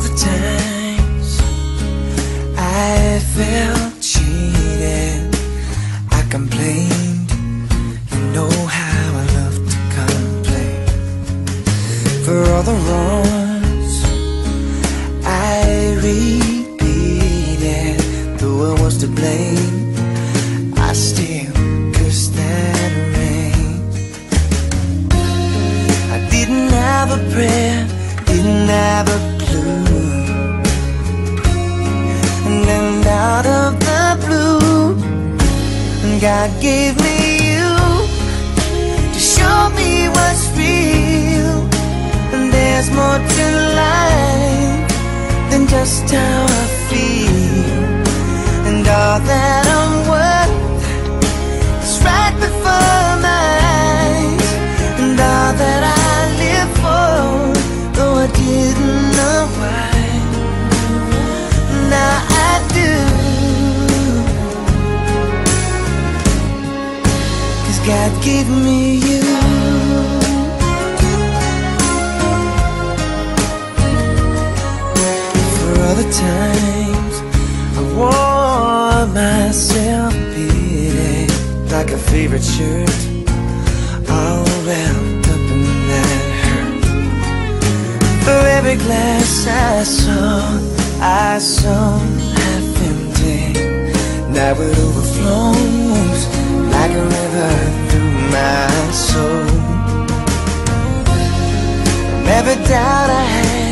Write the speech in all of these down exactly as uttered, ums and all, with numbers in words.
all the times I felt cheated, I complained. You know how I love to complain. For all the wrongs I repeated, though I was to blame, I still cursed that rain. I didn't have a prayer, didn't have a clue, and then out of the blue, God gave me you to show me what's real. And there's more to life than just how I feel, and all that I'm worth is right before my eyes, and all that I live for, though I didn't know why, now I do. 'Cause God gave me you. For other times I wore myself beaded like a favorite shirt, all around up in that hurt. For every glass I saw, I saw half empty. Now it overflows like a river through my soul. From every doubt I had,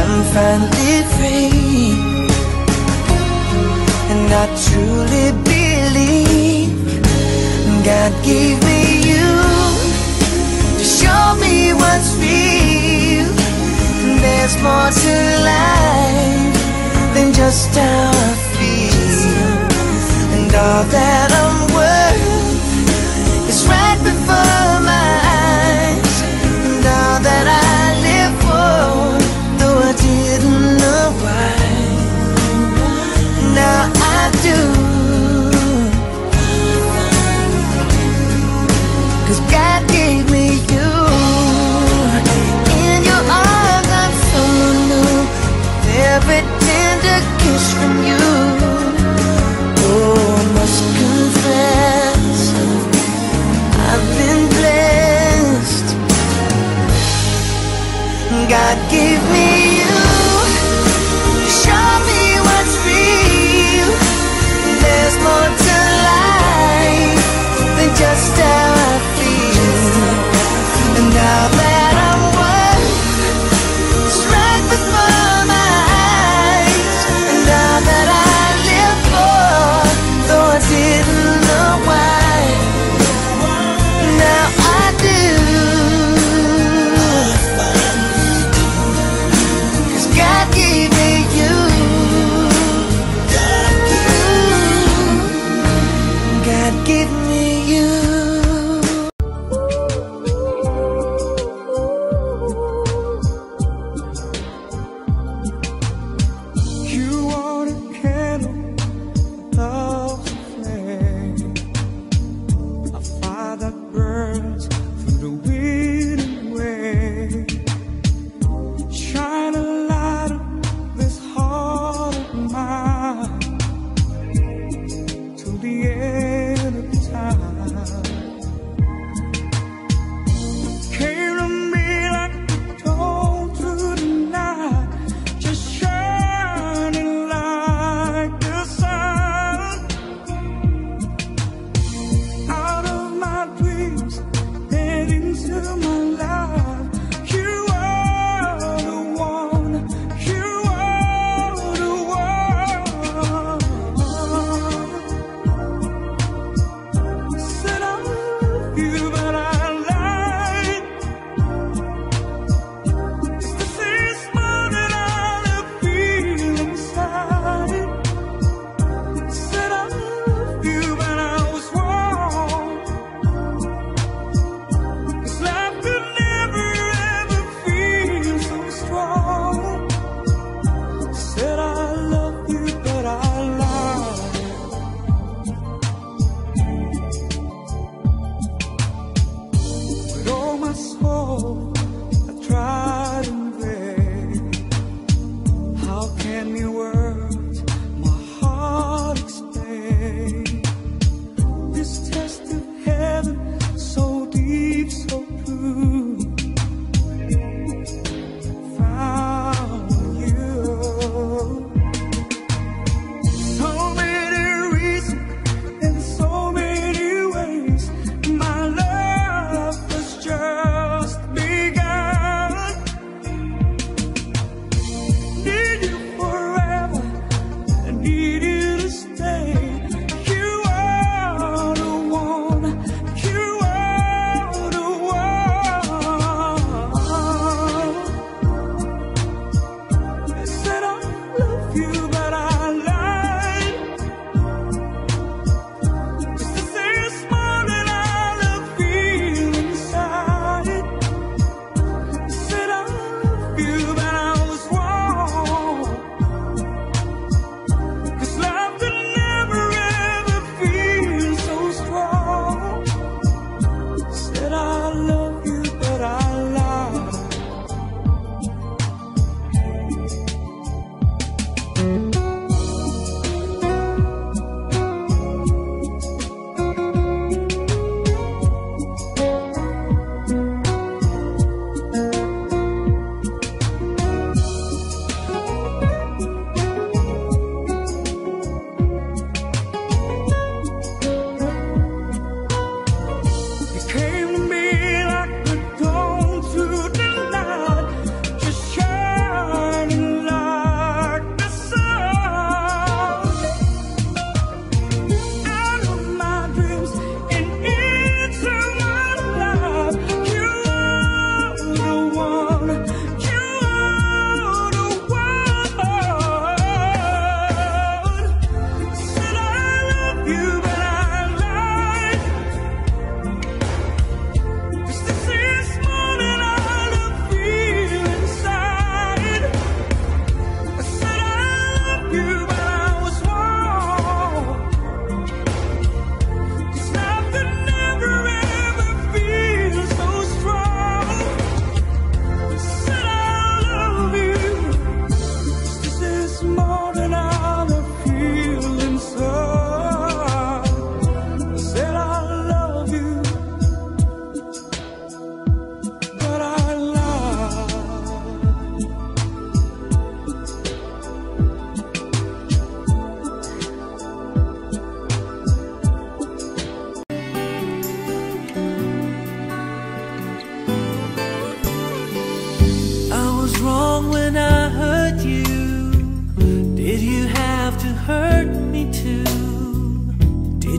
I'm finally free, and I truly believe God gave me you to show me what's real. And there's more to life than just how I feel, and all that I'm worth is right before my eyes, and all that I live for, though I didn't know why, now I do. 'Cause God gave me you. In your arms I'm so new, with every tender kiss from you. Oh, I must confess, I've been blessed. God gave me you to show me what's real. There's more to life than just how I feel, and now that I'm worth is right before my eyes, and now that I live for, though I didn't know why, now I do. 'Cause God gave me you. You. God gave me you. No.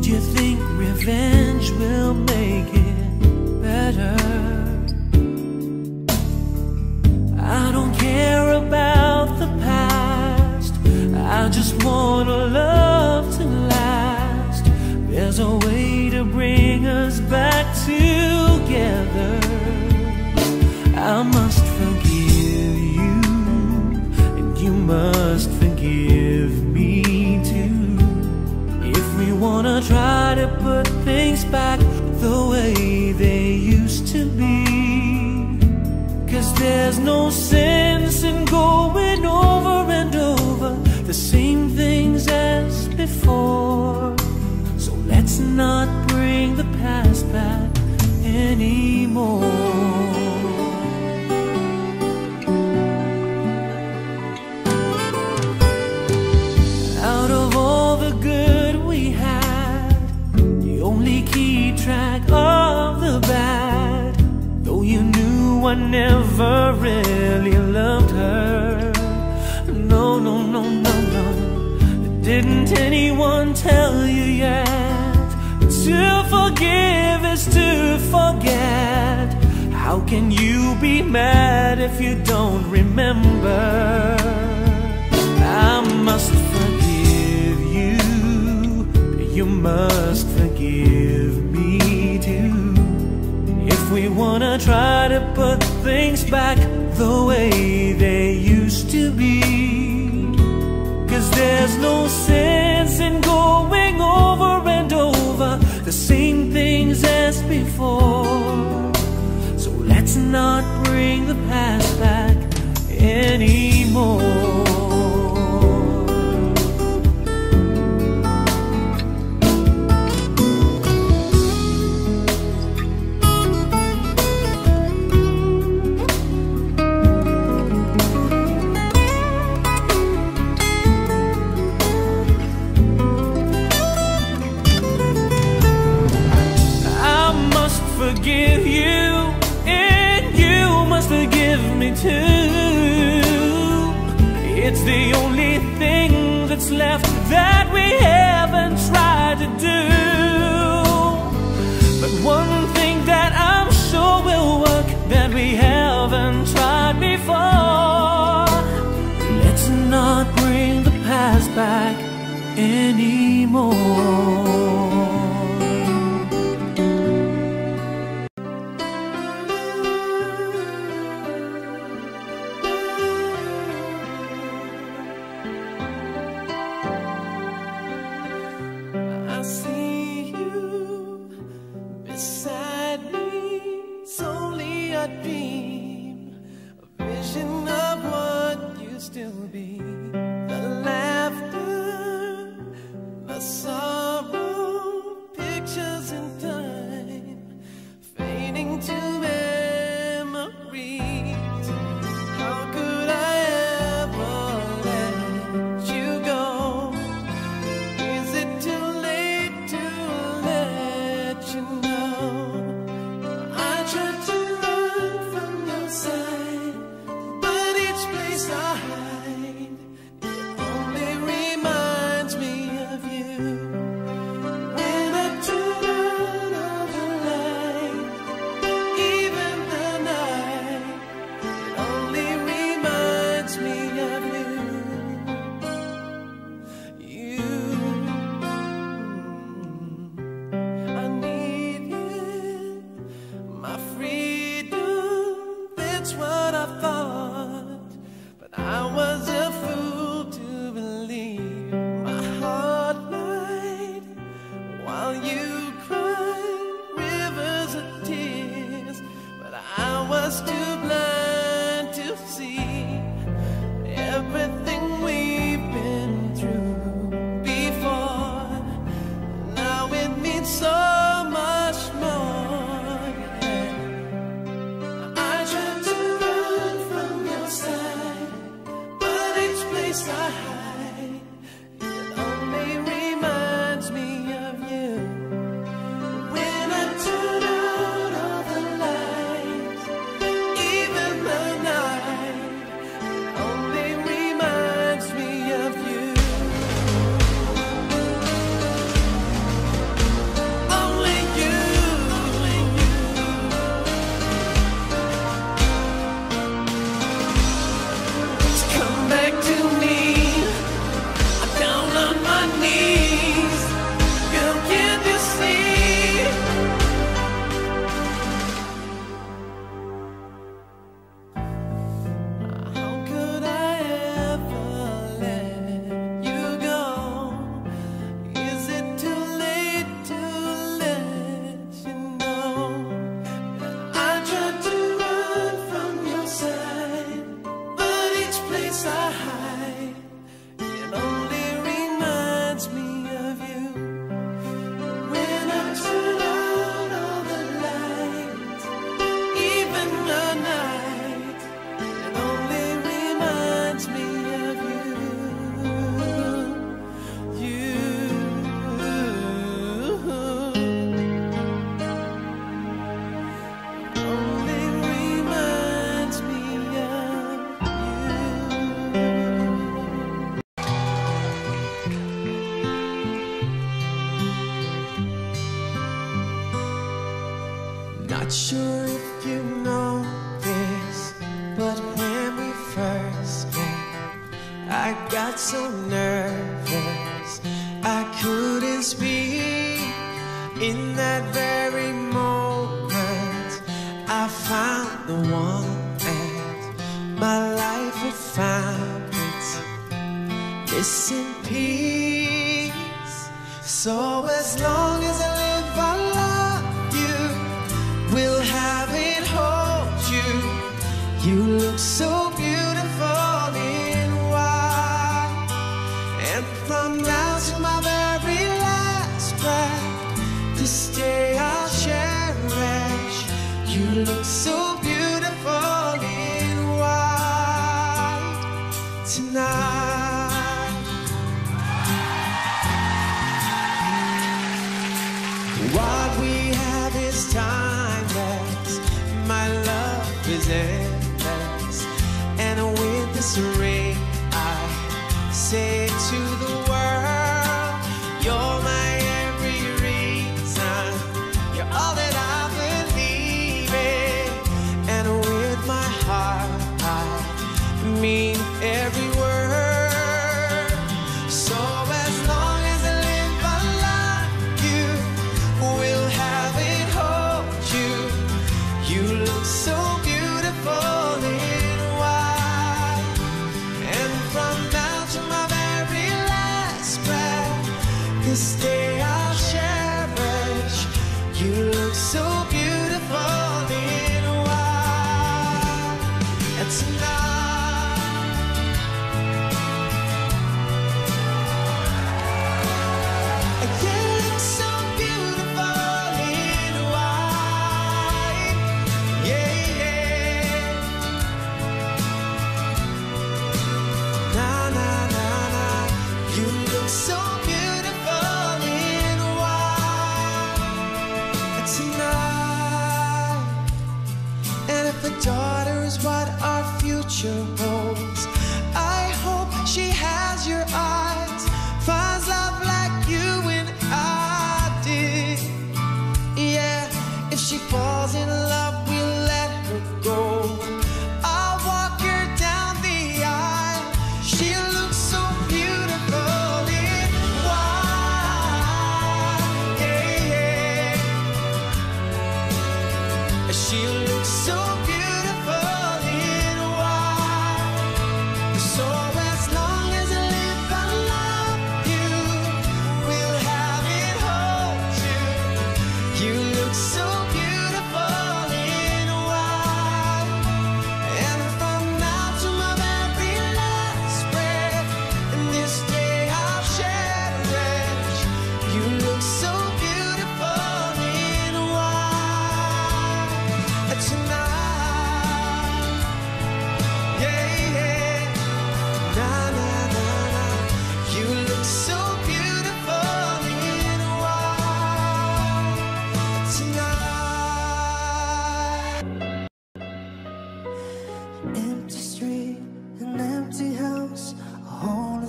Do you think revenge will make it better? I don't care about the past, I just want a love to last. There's a way to bring us back together. I must forgive you, and you must forgive me too. If we wanna try to put things back the way they used to be, 'cause there's no sense in going over and over the same things as before. So let's not bring the past back anymore. Track of the bad, though you knew I never really loved her. No, no, no, no, no. Didn't anyone tell you yet? To forgive is to forget. How can you be mad if you don't remember? I must forgive you, you must forgive me. If we wanna try to put things back the way they used to be, 'cause there's no sense in going over and over the same things as before. So let's not bring the past back anymore. Forgive you, and you must forgive me too. It's the only thing that's left that we haven't tried to do. But one thing that I'm sure will work that we haven't tried before, let's not bring the past back anymore. Not sure if you know this, but when we first met, I got so nervous I couldn't speak. In that very moment I found the one, and my life had found its missing piece. So as long as I live, I love you. We'll have it hold you. You look so beautiful in white, and from now to my very last breath, this day I'll cherish. You look so beautiful in white tonight. What we have is timeless, my love is endless, and with this ring I say to the world, you're my every reason, you're all that I believe in, and with my heart I mean every word. So as long this day I'll cherish. You look so beautiful in white, and tonight you look so beautiful in white. Yeah, yeah. Na na na na. You look so beautiful. Daughter is what our future holds. I hope she has your eyes, finds love like you and I did. Yeah, if she falls in love, we let her go. I'll walk her down the aisle. She looks so beautiful in white. Yeah, yeah. She looks so beautiful. So beautiful in white, and from now to my very last breath, and this day I'll cherish. You look so beautiful in white tonight. Yeah, yeah. Na na na na. You look so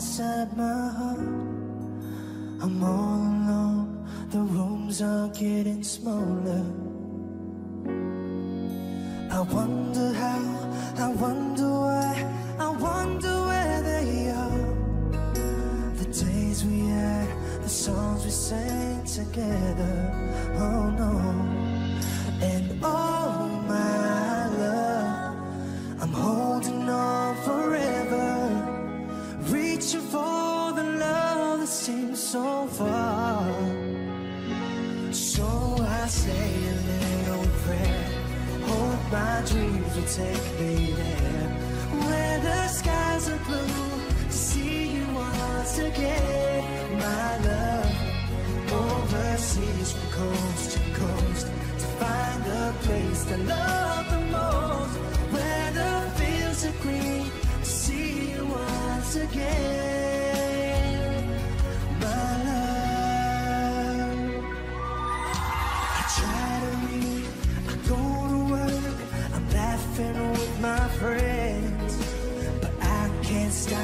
inside my heart, I'm all alone. The rooms are getting smaller. I wonder how, I wonder why, I wonder where they are. The days we had, the songs we sang together. Oh no. And oh my love, I'm holding on forever, reaching for the love that seems so far. So I say a little prayer, hope my dreams will take me there, where the skies are blue, to see you once again. My love, overseas from coast to coast, to find the place that love the most, where the fields are green, to see you once again, my love. I try to read, I go to work, I'm laughing with my friends, but I can't stop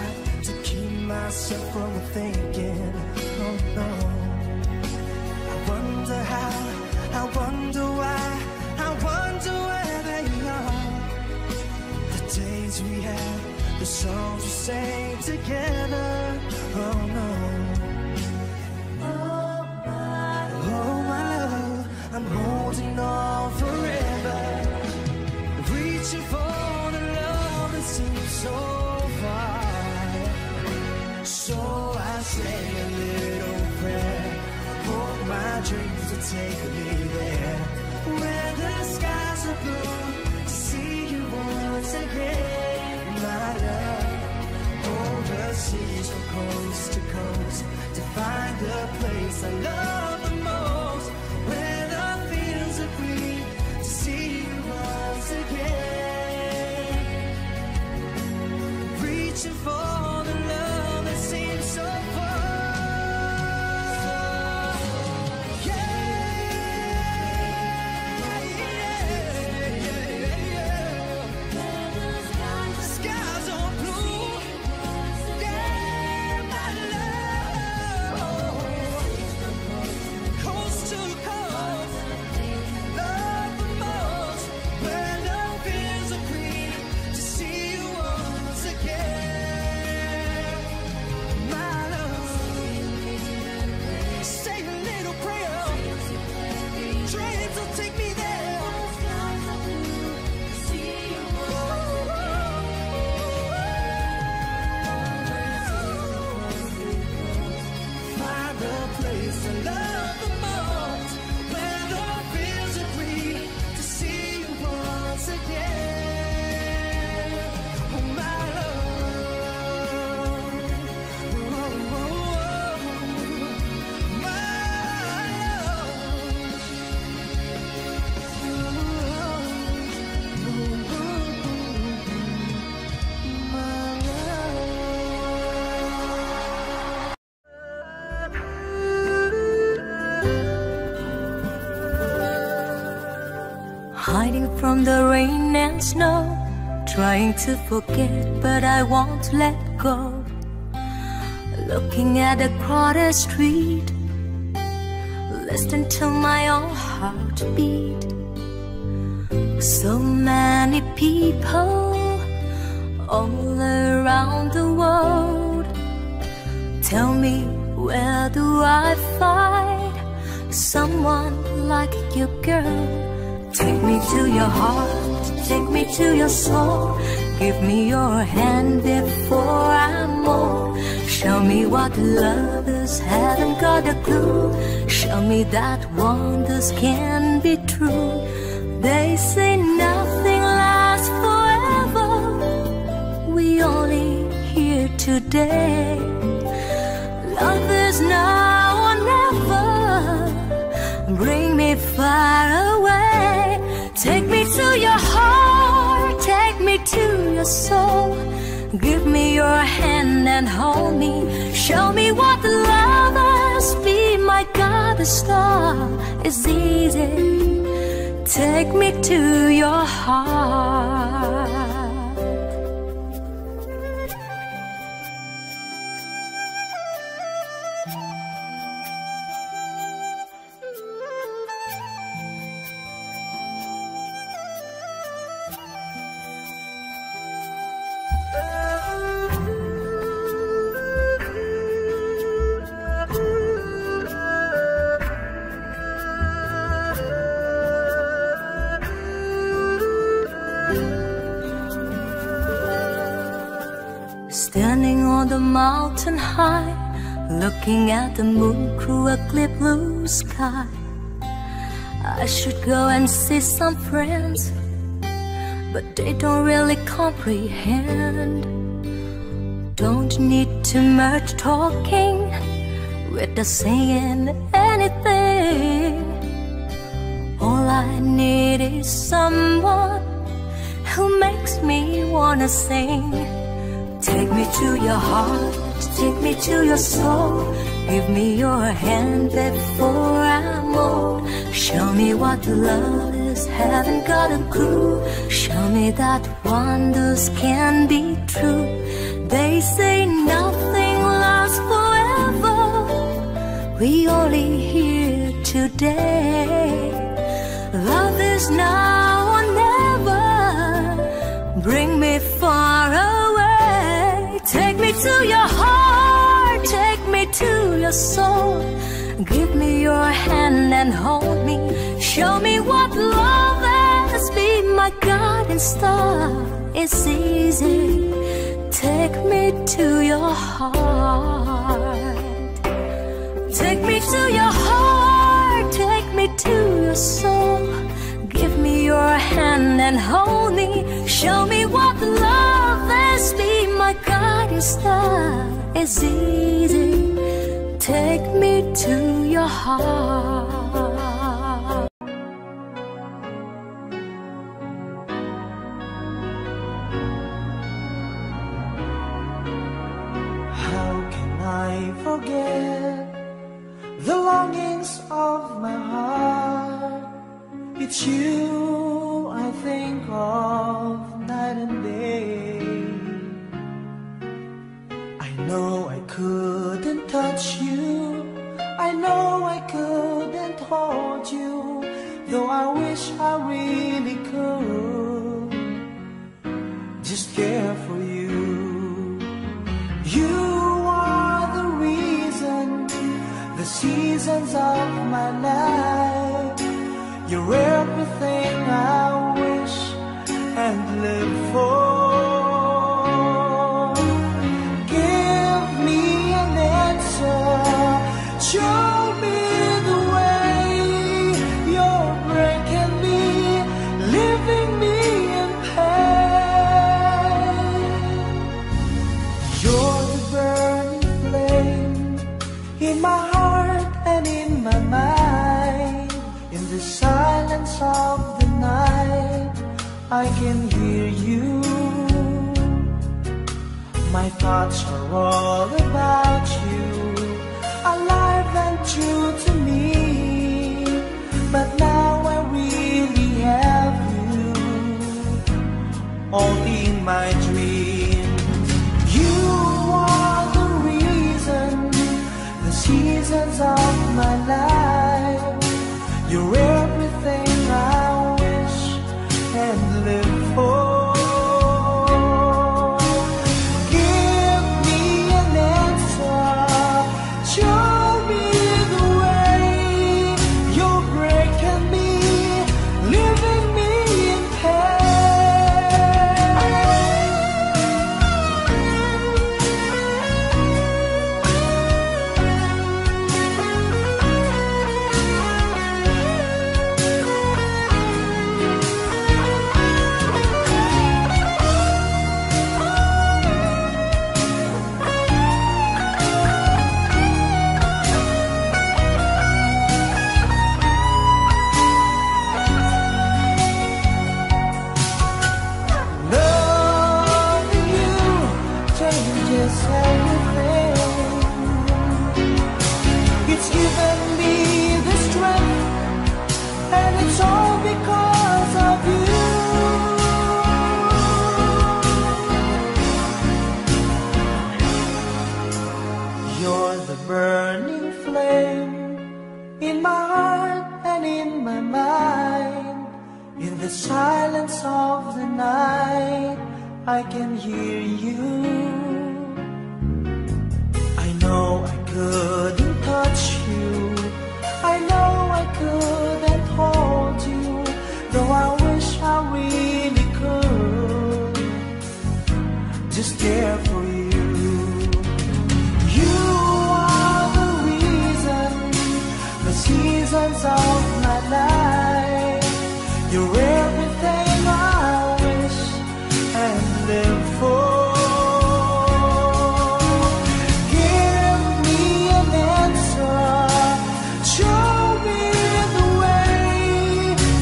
to keep myself from thinking, oh no. I wonder how, I wonder why, I wonder say together. Oh no. Oh my, oh my love, I'm holding on forever, reaching for the love that seems so far. So I say a little prayer, hold my dreams to take me there, where the skies are blue, to see you once again. My love, overseas from coast to coast, to find the place I love the most, where the fields are green, to see you once again, reaching for the love that seems so far. Hiding from the rain and snow, trying to forget, but I won't let go. Looking at a crowded street, listen to my own heartbeat. So many people all around the world. Tell me, where do I find someone like you, girl? Take me to your heart, take me to your soul. Give me your hand before I'm old. Show me what love is, haven't got a clue. Show me that wonders can be true. They say nothing lasts forever, we only here today. Love is now or never, bring me far away. Take me to your heart, take me to your soul. Give me your hand and hold me. Show me what the lovers be, my God, the star is easy. Take me to your heart. Standing on the mountain high, looking at the moon through a clear blue sky. I should go and see some friends, but they don't really comprehend. Don't need too much talking, without saying anything. All I need is someone who makes me wanna sing. Take me to your heart, take me to your soul. Give me your hand before I'm old. Show me what love is, haven't got a clue. Show me that wonders can be true. They say nothing lasts forever, we only here today. Love is now or never, bring me far away. Take to your heart, take me to your soul. Give me your hand and hold me. Show me what love is. Be my guiding star. It's easy. Take me to your heart. Take me to your heart. Take me to your soul. Give me your hand and hold me. Show me what love is. Be my guiding star. It's easy. Take me to your heart. How can I forget the longings of my heart? It's you I think of night and day. I know I couldn't touch you, I know I couldn't hold you, though I wish I really could just care for you. You are the reason, the seasons of my life. You're everything I wish and live for. Give me an answer. Show me the way. You're breaking me, leaving me in pain. You're the burning flame in my heart and in my mind. In the silence of the night, I can hear you. My thoughts are all about you. Alive and true to me, but now I really have you only in my dreams. You are the reason, the seasons of my life. You're everything I wish and live for.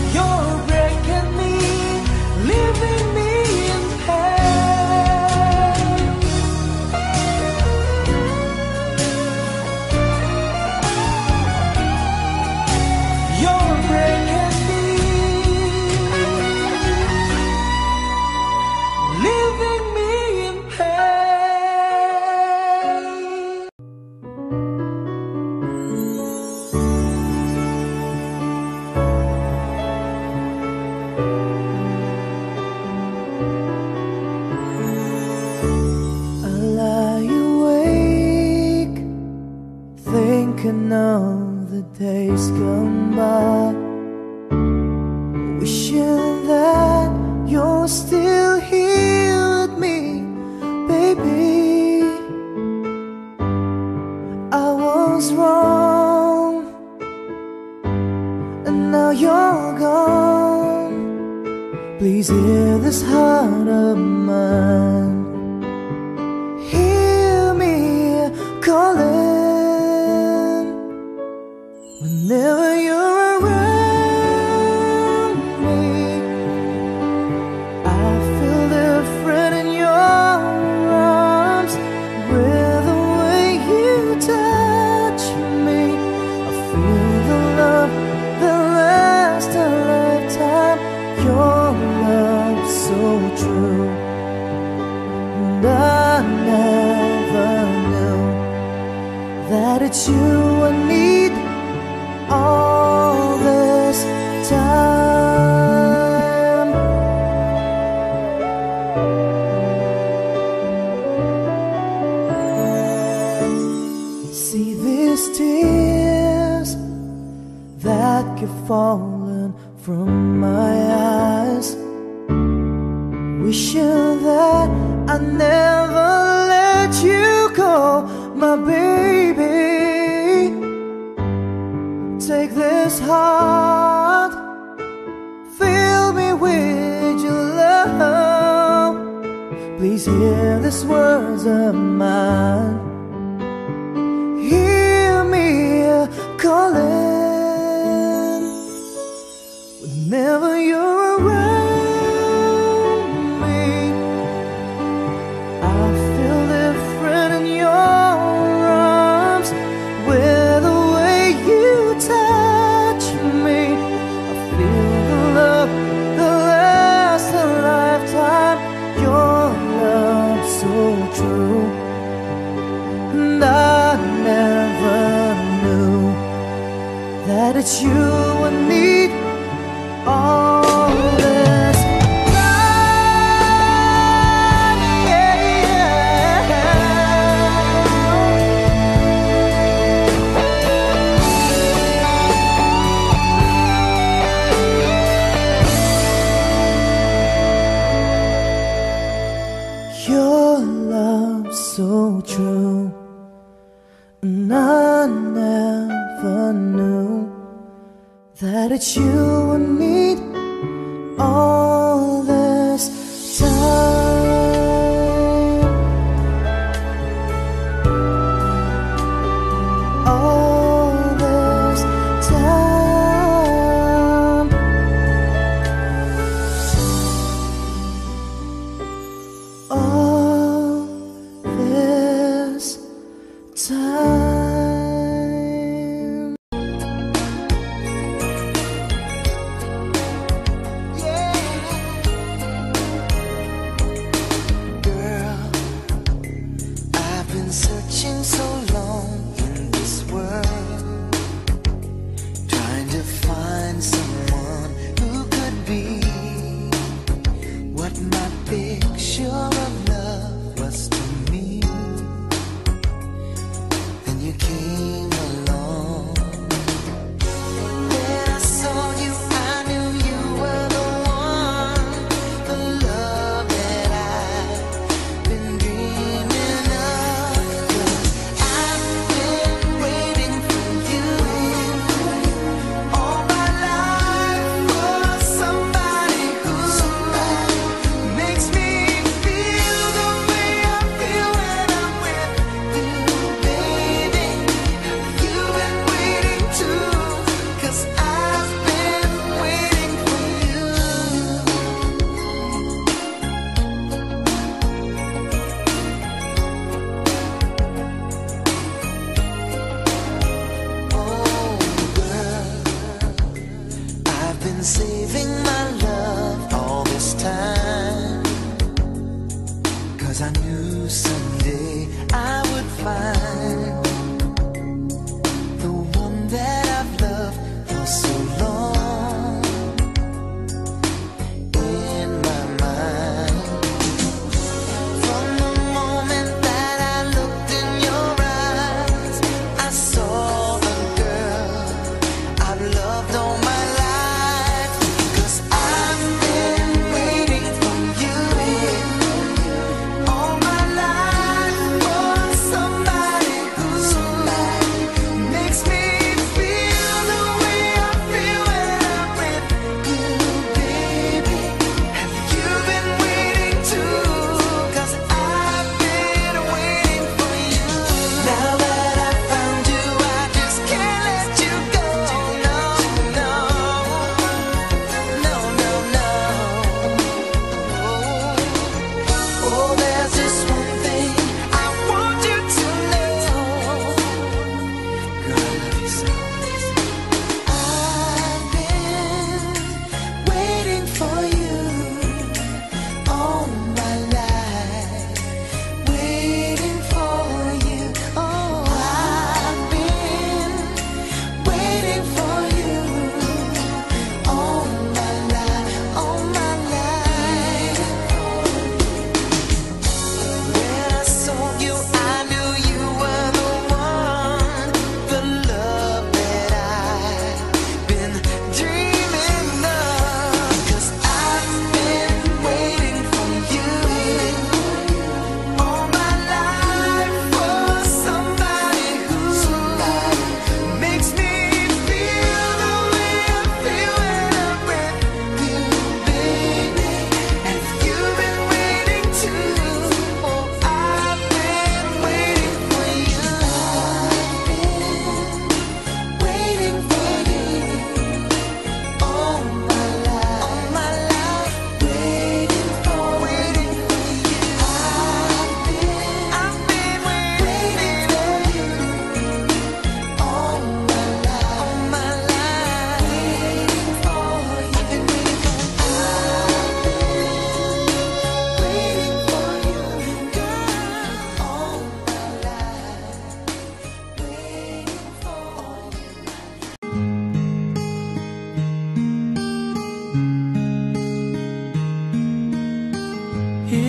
You're breaking me. wishing that you're still here with me, baby. I was wrong, and now you're gone. Please hear this heart of mine, hear me calling. Whenever you're that it's you I need all this time. See these tears that keep falling from my eyes, wishing that I never let you go. My baby, take this heart, fill me with your love. Please hear these words of mine, hear me calling. Whenever you're around, that it's you I need all this time, yeah, yeah. Your love so true, and I never knew that it's you I need all this time, all this time. All this time. Love all my life, 'cause I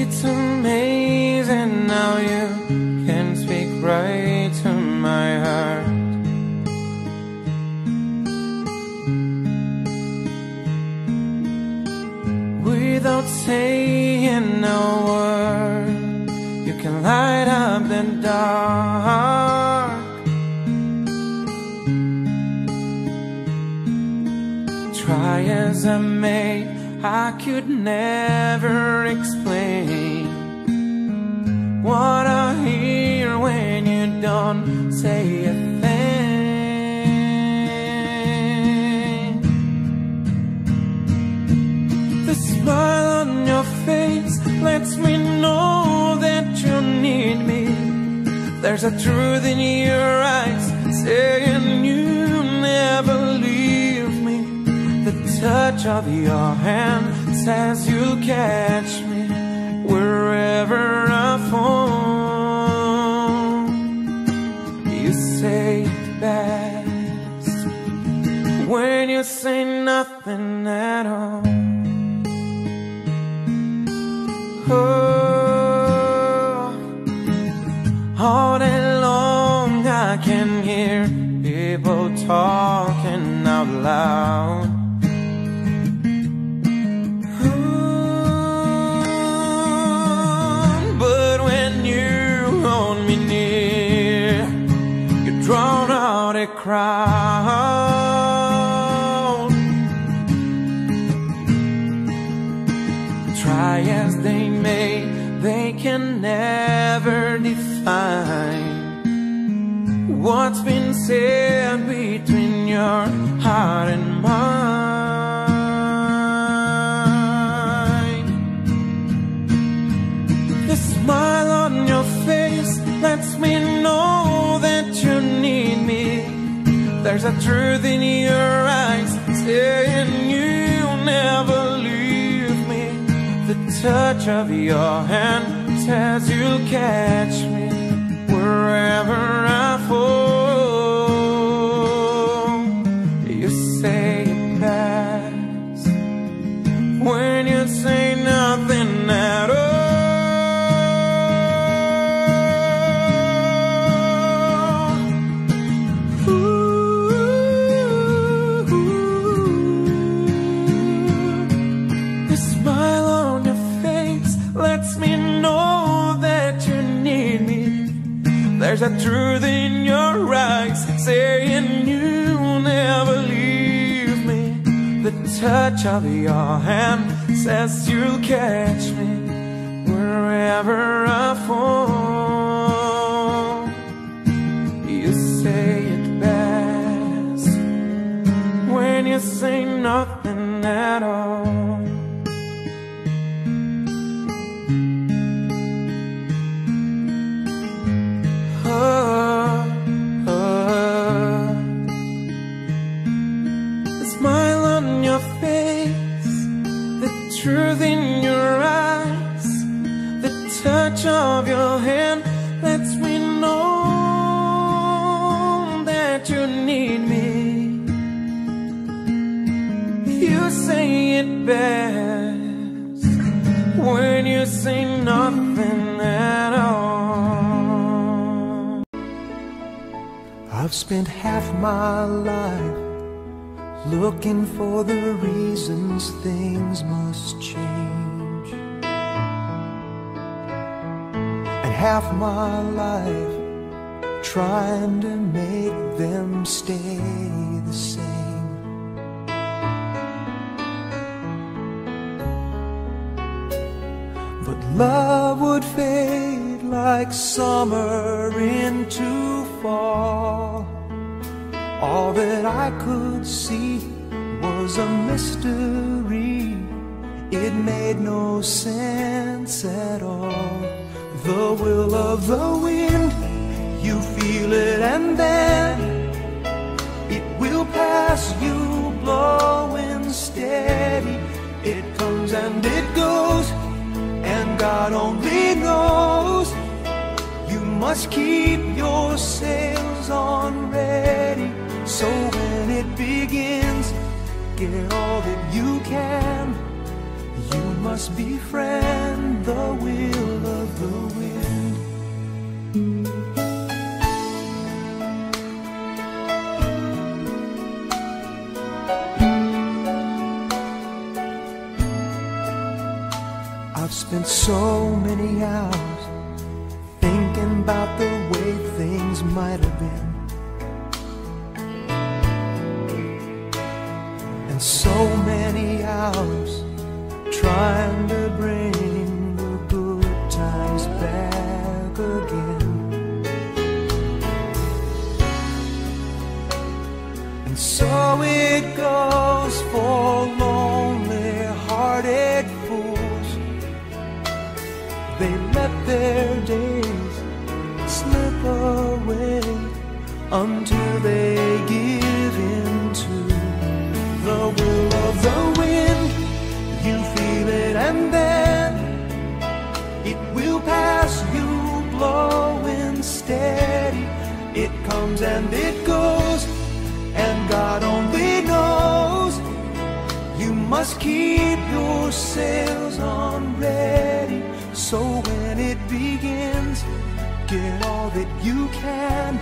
It's amazing how you can speak right to my heart. Without saying a word, you can light up the dark. Try as I may, I could never explain what I hear when you don't say a thing. The smile on your face lets me know that you need me. There's a truth in your eyes saying you never leave me. The touch of your hand says you catch me wherever I fall. You say it best when you say nothing at all. Oh, all day long I can hear people talking out loud. Drown out a crowd. Try as they may, they can never define what's been said between your heart and mine. The smile on your face lets me know you need me. There's a truth in your eyes saying you never leave me. The touch of your hand says you'll catch me wherever I fall. You say it best when you say nothing at all. There's a truth in your eyes saying you'll never leave me. The touch of your hand says you'll catch me wherever I fall. You say it best when you say nothing at all. Truth in your eyes, the touch of your hand lets me know that you need me. You say it best when you say nothing at all. I've spent half my life looking for the reasons things must change, and half my life trying to make them stay the same. But love would fade like summer into fall. All that I could see was a mystery. It made no sense at all. The will of the wind, you feel it and then it will pass you, blowing steady. It comes and it goes, and God only knows. You must keep your sails on ready, so when it begins, get all that you can. You must be friends. the wheel of the wind. I've spent so many hours thinking about the way things might have been, and so many hours trying to bring the good times back again. And so it goes for lonely-hearted fools. They let their days slip away until they give in to the will of the wind. You feel it and then it will pass you, blowing steady. It comes and it goes, and God only knows. You must keep your sails on ready, so when it begins, get all that you can.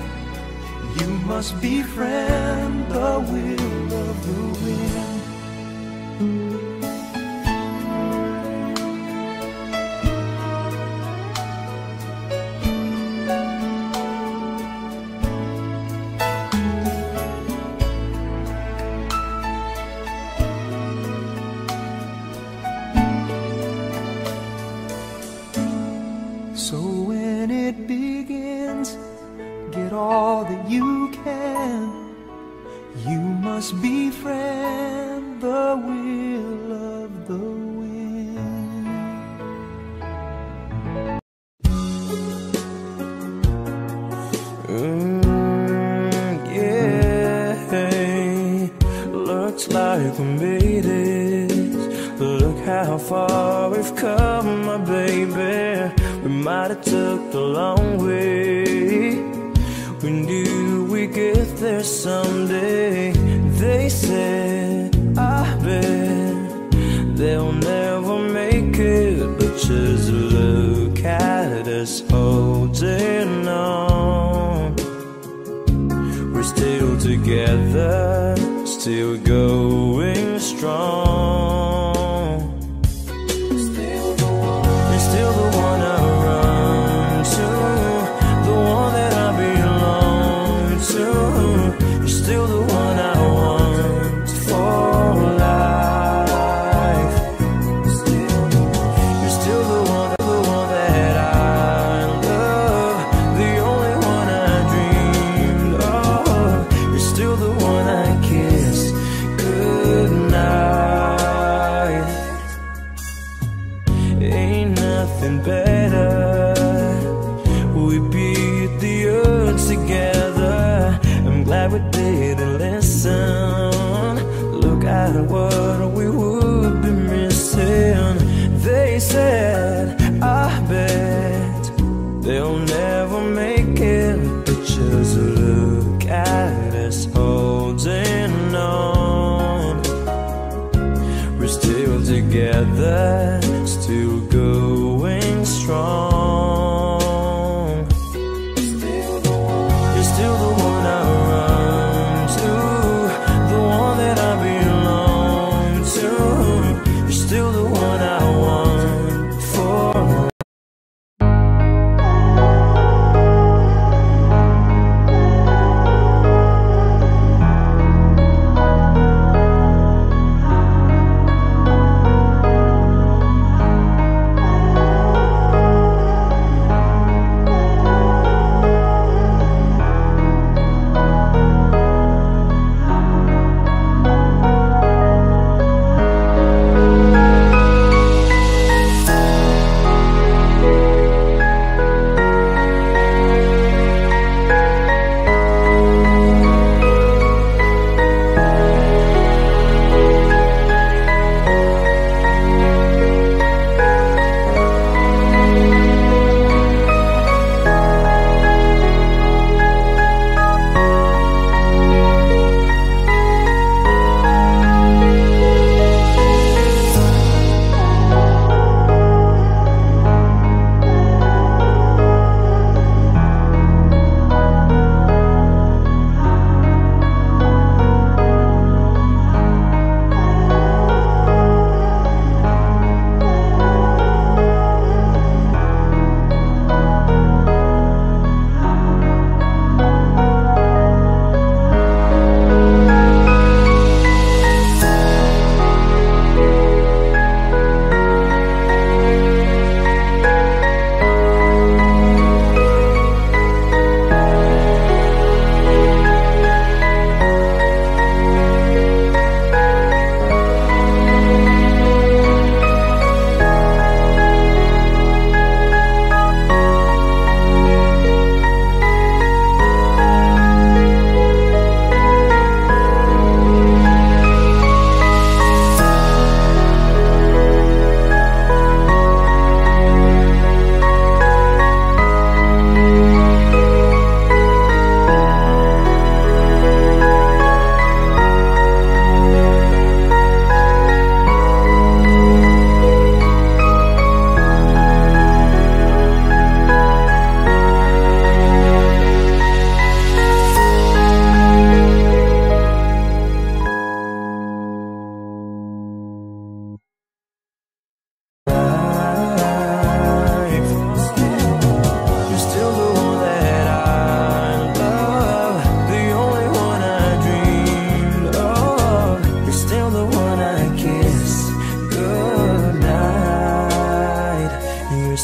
You must befriend the will of the wind. So when it begins, get all that you can. You must befriend the will of the wind. Mm, yeah, looks like we made it. Look how far we've come, my baby. We might have took the long way. We knew we'd get there someday. They said, I bet they'll never make it, but just look at us holding on. We're still together, still going strong. Together, still going strong.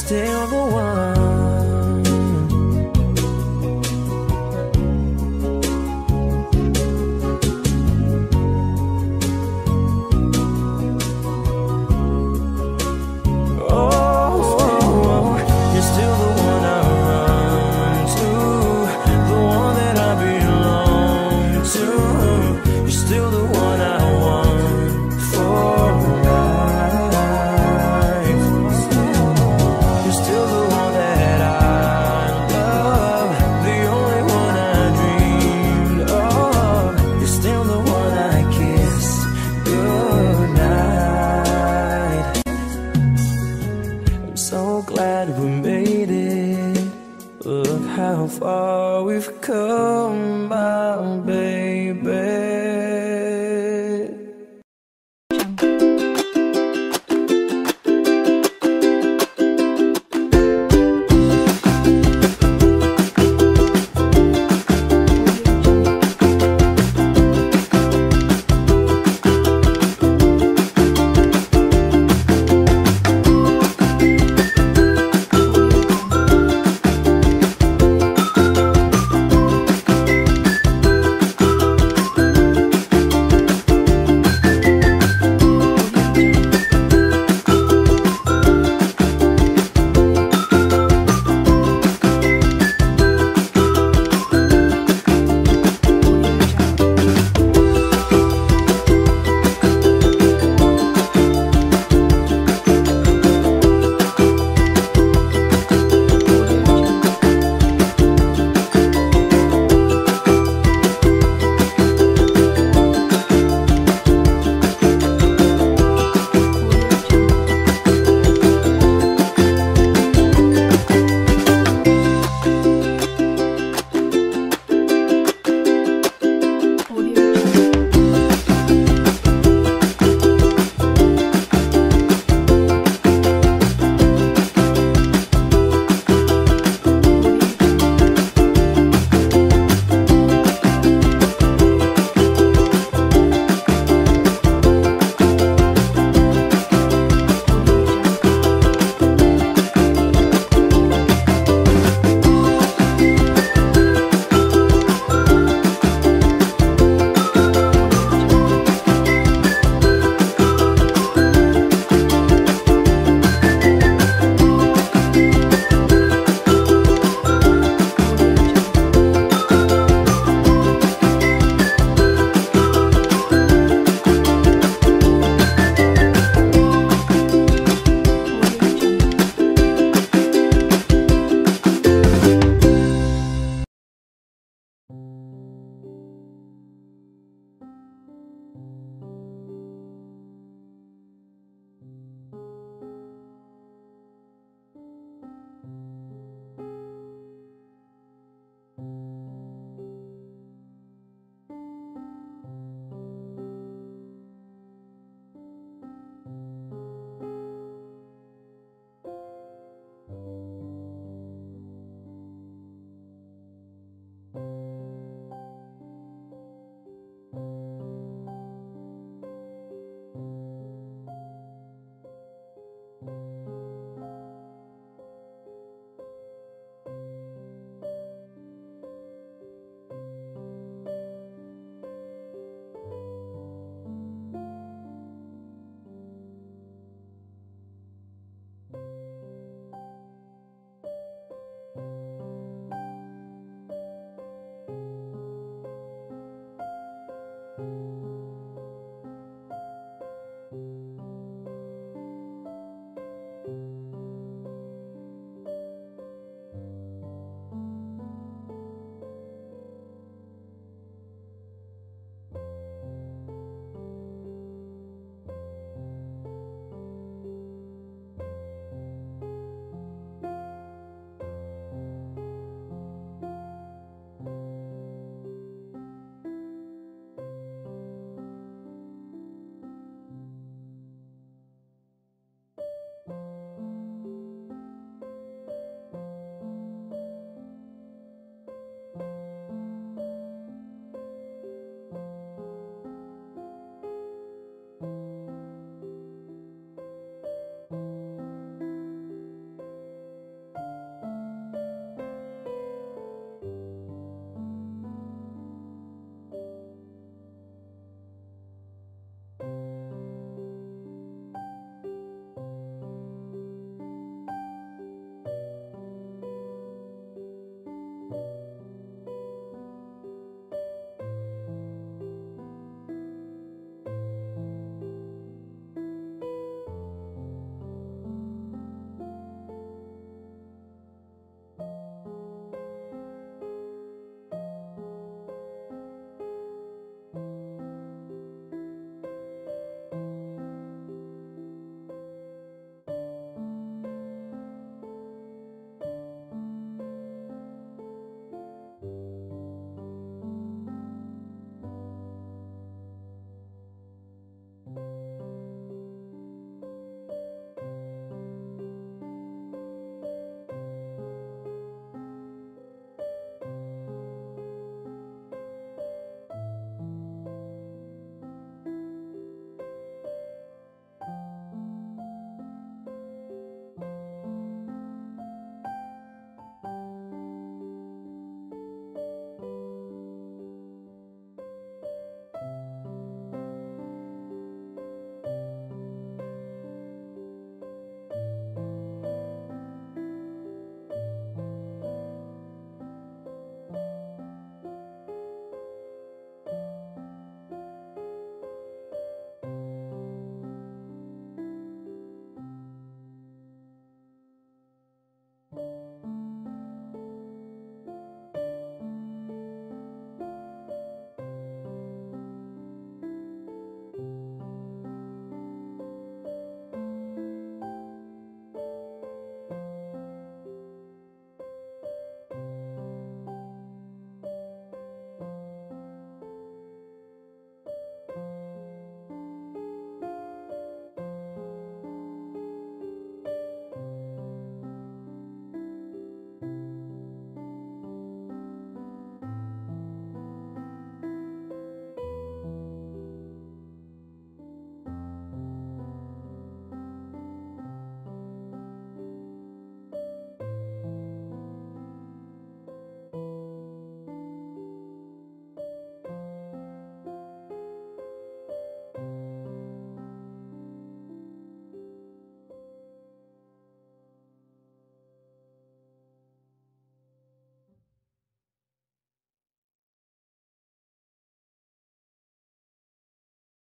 still the one. Oh, oh, you're still the one I run to, the one that I belong to. You're still the one I want for how far we've come by.